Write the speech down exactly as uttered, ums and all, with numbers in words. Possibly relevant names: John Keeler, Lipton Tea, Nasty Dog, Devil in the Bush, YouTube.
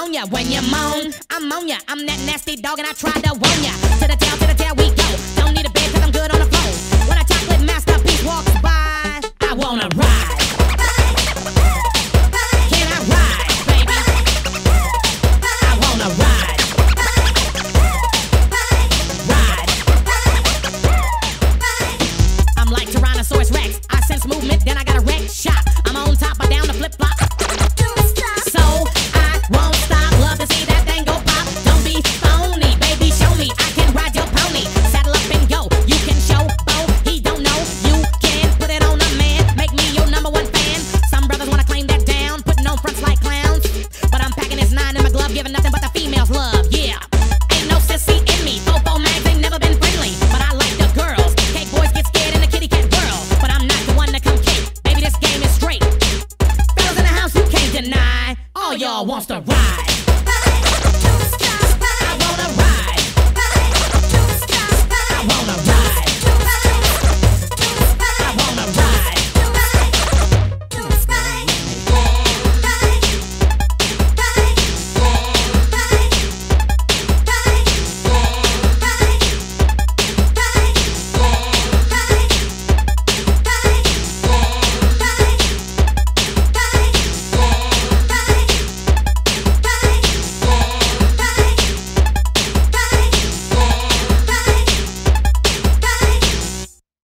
on ya when you moan. I'm on ya, I'm that nasty dog and I try to warn ya. To the tail, to the tail we go. Don't need a